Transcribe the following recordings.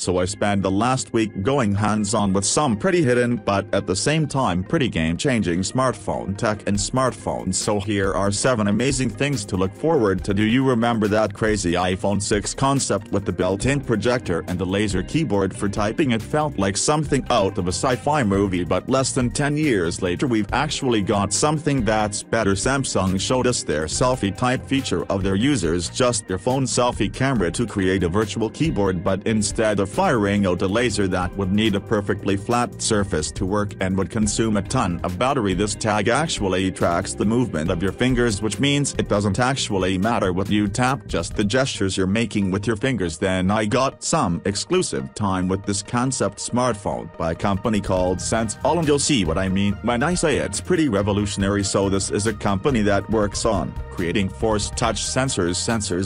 so I spent the last week going hands-on with some pretty hidden but at the same time pretty game-changing smartphone tech and smartphones. So here are 7 amazing things to look forward to. Do you remember that crazy iPhone 6 concept with the built-in projector and the laser keyboard for typing? It felt like something out of a sci-fi movie, but less than 10 years later we've actually got something that's better. Samsung showed us their selfie type feature of their users just their phone selfie camera to create a virtual keyboard, but instead of firing out a laser that would need a perfectly flat surface to work and would consume a ton of battery, this tag actually tracks the movement of your fingers, which means it doesn't actually matter what you tap, just the gestures you're making with your fingers. Then I got some exclusive time with this concept smartphone by a company called Sense All, and you'll see what I mean when I say it's pretty revolutionary. So this is a company that works on creating force touch sensors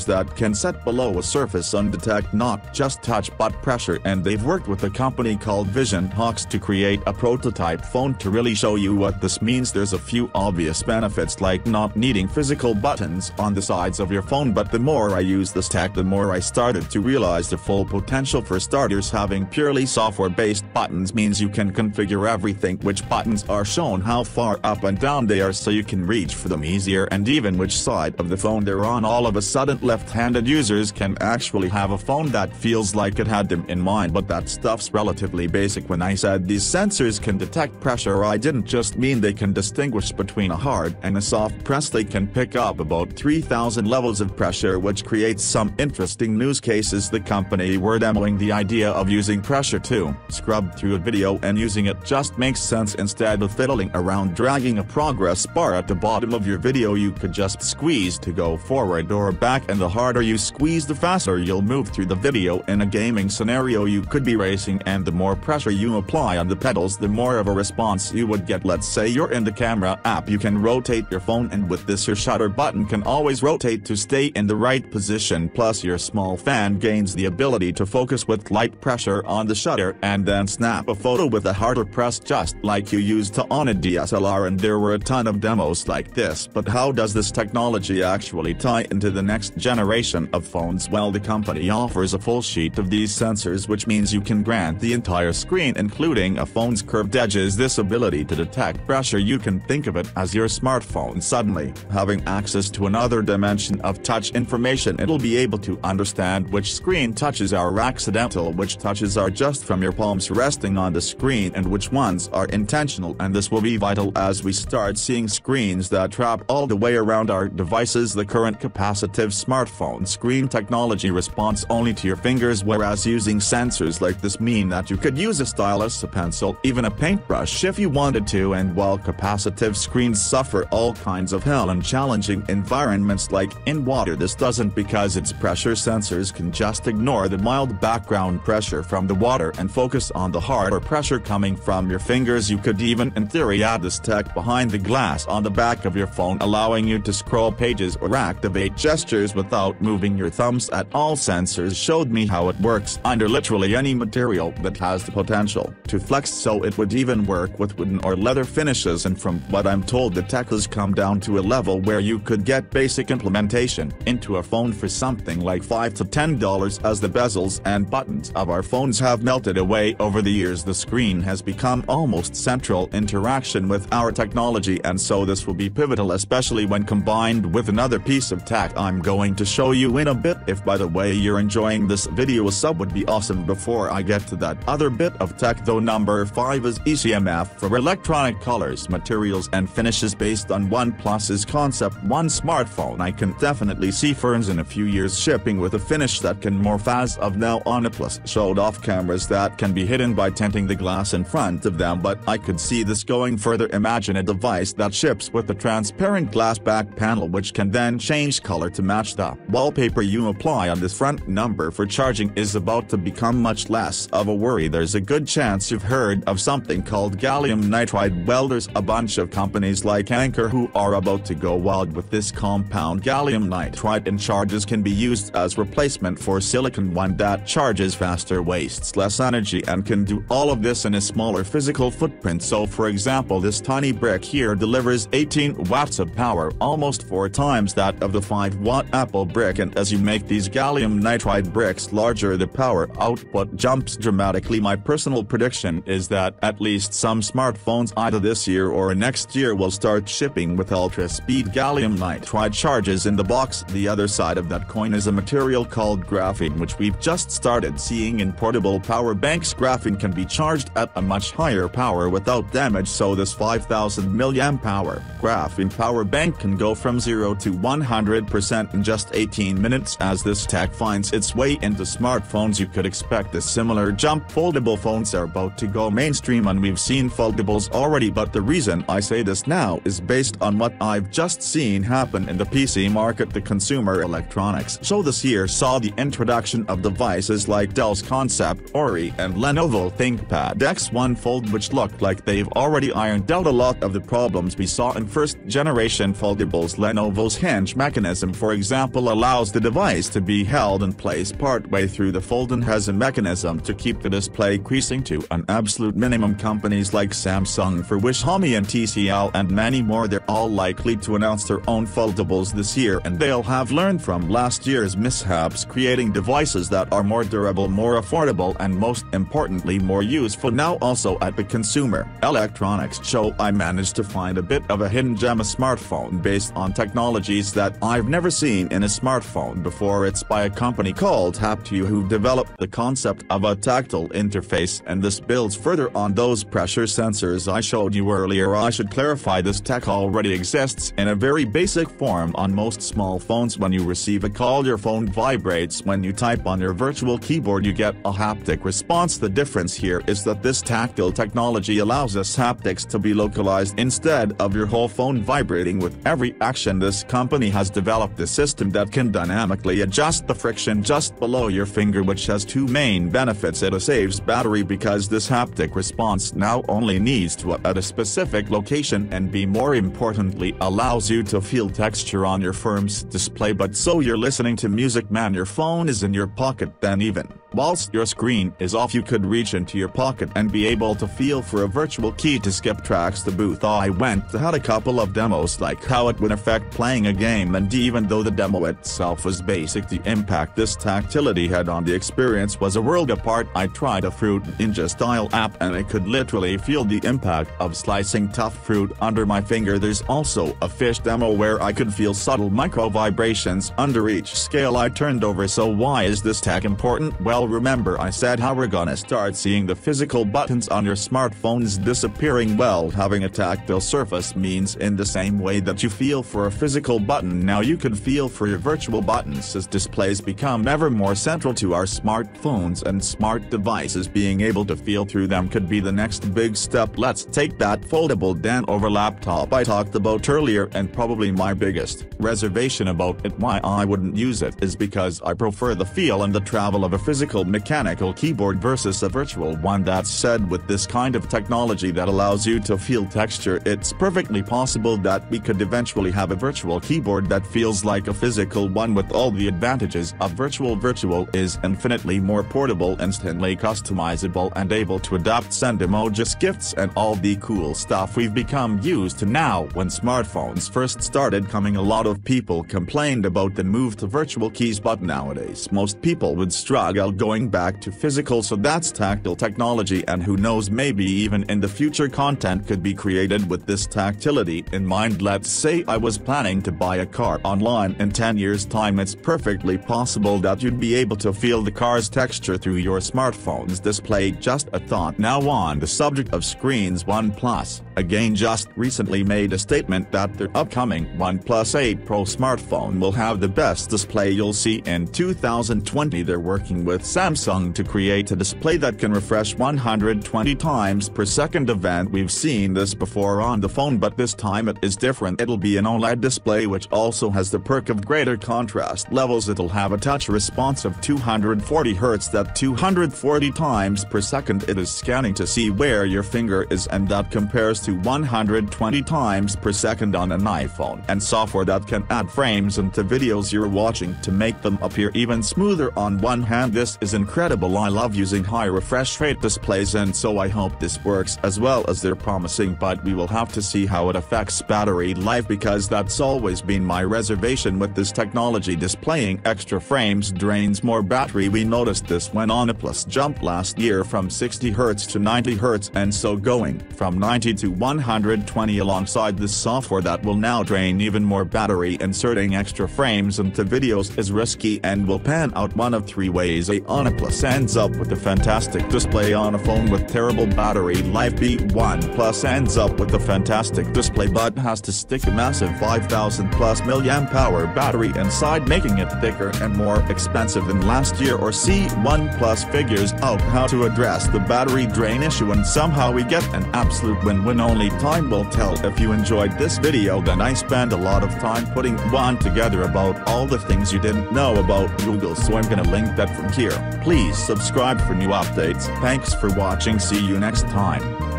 that can set below a surface and detect not just touch but pressure, and they've worked with a company called Vision Hawks to create a prototype phone to really show you what this means. There's a few obvious benefits like not needing physical buttons on the sides of your phone, but the more I use this tech the more I started to realize the full potential. For starters, having purely software-based buttons means you can configure everything, which buttons are shown, how far up and down they are so you can reach for them easier, and even which side of the phone they're on. All of a sudden left-handed users can actually have a phone that feels like it had them in mind, but that stuff's relatively basic. When I said these sensors can detect pressure, I didn't just mean they can distinguish between a hard and a soft press. They can pick up about 3,000 levels of pressure, which creates some interesting use cases. The company were demoing the idea of using pressure to scrub through a video, and using it just makes sense. Instead of fiddling around dragging a progress bar at the bottom of your video, you could just squeeze to go forward or back, and the harder you squeeze the faster you'll move through the video. In a gaming scenario you could be racing, and the more pressure you apply on the pedals the more of a response you would get. Let's say you're in the camera app, you can rotate your phone, and with this your shutter button can always rotate to stay in the right position. Plus your small fan gains the ability to focus with light pressure on the shutter and then snap a photo with a harder press, just like you used to on a DSLR, and there were a ton of demos like this. But how does this technology actually tie into the next generation of phones? Well, the company offers a full sheet of these sensors, which means you can grant the entire screen including a phone's curved edges this ability to detect pressure. You can think of it as your smartphone suddenly having access to another dimension of touch information. It'll be able to understand which screen touches are accidental, which touches are just from your palms resting on the screen, and which ones are intentional, and this will be vital as we start seeing screens that wrap all the way around our devices. The current capacitive smartphone screen technology responds only to your fingers, whereas using sensors like this mean that you could use a stylus, a pencil, even a paintbrush if you wanted to. And while capacitive screens suffer all kinds of hell in challenging environments like in water, this doesn't, because its pressure sensors can just ignore the mild background pressure from the water and focus on the harder pressure coming from your fingers. You could even in theory add this tech behind the glass on the back of your phone, allowing you to scroll pages or activate gestures without moving your thumbs at all. Sensors showed me how it works under literally any material that has the potential to flex, so it would even work with wooden or leather finishes. And from what I'm told, the tech has come down to a level where you could get basic implementation into a phone for something like $5 to $10, as the bezels and buttons of our phones have melted away over the years. The screen has become almost central interaction with our technology, and so this will be pivotal, especially when combined with another piece of tech I'm going to show you in a bit. If by the way you're enjoying this video, a sub would be awesome. Before I get to that other bit of tech though, number 5 is ECMF for electronic colors, materials and finishes. Based on OnePlus's Concept One smartphone, I can definitely see phones in a few years shipping with a finish that can morph. As of now, OnePlus showed off cameras that can be hidden by tinting the glass in front of them, but I could see this going further. Imagine a device that ships with a transparent glass back panel which can then change color to match the wallpaper you apply on this front. Number for charging is about to become much less of a worry. There's a good chance you've heard of something called gallium nitride. Well, there's a bunch of companies like Anker who are about to go wild with this compound. Gallium nitride in charges can be used as replacement for silicon, one that charges faster, wastes less energy, and can do all of this in a smaller physical footprint. So for example, this tiny brick here delivers 18 watts of power, almost 4 times that of the 5-watt Apple brick, and as you make these gallium nitride bricks larger the power power output jumps dramatically. My personal prediction is that at least some smartphones either this year or next year will start shipping with ultra-speed gallium nitride charges in the box. The other side of that coin is a material called graphene, which we've just started seeing in portable power banks. Graphene can be charged at a much higher power without damage, so this 5000 mAh graphene power bank can go from 0 to 100% in just 18 minutes. As this tech finds its way into smartphones, you could expect a similar jump. Foldable phones are about to go mainstream, and we've seen foldables already, but the reason I say this now is based on what I've just seen happen in the PC market. The consumer electronics show this year saw the introduction of devices like Dell's Concept Ori and Lenovo ThinkPad X1 Fold, which looked like they've already ironed out a lot of the problems we saw in first-generation foldables. Lenovo's hinge mechanism, for example, allows the device to be held in place partway through the fold and has a mechanism to keep the display creasing to an absolute minimum. Companies like Samsung, for which Hami and TCL and many more, they're all likely to announce their own foldables this year, and they'll have learned from last year's mishaps, creating devices that are more durable, more affordable, and most importantly more useful. Now also at the Consumer Electronics Show, I managed to find a bit of a hidden gem, a smartphone based on technologies that I've never seen in a smartphone before. It's by a company called Haptu, who've developed the concept of a tactile interface, and this builds further on those pressure sensors I showed you earlier. I should clarify, this tech already exists in a very basic form on most small phones. When you receive a call, your phone vibrates. When you type on your virtual keyboard, you get a haptic response. The difference here is that this tactile technology allows us haptics to be localized instead of your whole phone vibrating with every action. This company has developed a system that can dynamically adjust the friction just below your finger, which has two main benefits. It saves battery because this haptic response now only needs to at a specific location, and B, more importantly, allows you to feel texture on your firm's display. But so you're listening to music, man, your phone is in your pocket, then even whilst your screen is off, you could reach into your pocket and be able to feel for a virtual key to skip tracks. The booth I went to had a couple of demos, like how it would affect playing a game, and even though the demo itself was basic, the impact this tactility had on the experience was a world apart. I tried a Fruit Ninja style app, and I could literally feel the impact of slicing tough fruit under my finger. There's also a fish demo where I could feel subtle micro vibrations under each scale I turned over. So why is this tech important? Well, remember I said how we're gonna start seeing the physical buttons on your smartphones disappearing? Well, having a tactile surface means in the same way that you feel for a physical button, now you can feel for your virtual buttons. As displays become ever more central to our smartphones and smart devices, being able to feel through them could be the next big step. Let's take that foldable Dan over laptop I talked about earlier, and probably my biggest reservation about it, why I wouldn't use it, is because I prefer the feel and the travel of a physical mechanical keyboard versus a virtual one. That said, with this kind of technology that allows you to feel texture, it's perfectly possible that we could eventually have a virtual keyboard that feels like a physical one, with all the advantages of virtual. Virtual is infinitely more portable, instantly customizable, and able to adapt, send emojis, gifts, and all the cool stuff we've become used to now. When smartphones first started coming, a lot of people complained about the move to virtual keys, but nowadays most people would struggle going back to physical. So that's tactile technology, and who knows, maybe even in the future content could be created with this tactility in mind. Let's say I was planning to buy a car online in 10 years time, it's perfectly possible that you'd be able to feel the car's texture through your smartphone's display. Just a thought. Now on the subject of screens, OnePlus, again, just recently made a statement that their upcoming OnePlus 8 Pro smartphone will have the best display you'll see in 2020. They're working with Samsung to create a display that can refresh 120 times per second event. We've seen this before on the phone, but this time it is different. It'll be an OLED display, which also has the perk of greater contrast levels. It'll have a touch response of 240 Hz, that 240 times per second it is scanning to see where your finger is, and that compares to 120 times per second on an iPhone, and software that can add frames into videos you're watching to make them appear even smoother. On one hand, this this is incredible. I love using high refresh rate displays, and so I hope this works as well as they're promising, but we will have to see how it affects battery life, because that's always been my reservation with this technology. Displaying extra frames drains more battery. We noticed this when OnePlus jumped last year from 60Hz to 90Hz, and so going from 90 to 120 alongside this software that will now drain even more battery. Inserting extra frames into videos is risky and will pan out one of three ways. A, OnePlus ends up with a fantastic display on a phone with terrible battery life. B, OnePlus ends up with a fantastic display but has to stick a massive 5,000+ mAh battery inside, making it thicker and more expensive than last year. Or C, OnePlus figures out how to address the battery drain issue and somehow we get an absolute win-win. Only time will tell. If you enjoyed this video, then I spend a lot of time putting one together about all the things you didn't know about Google, so I'm gonna link that from here. Please subscribe for new updates. Thanks for watching. See you next time.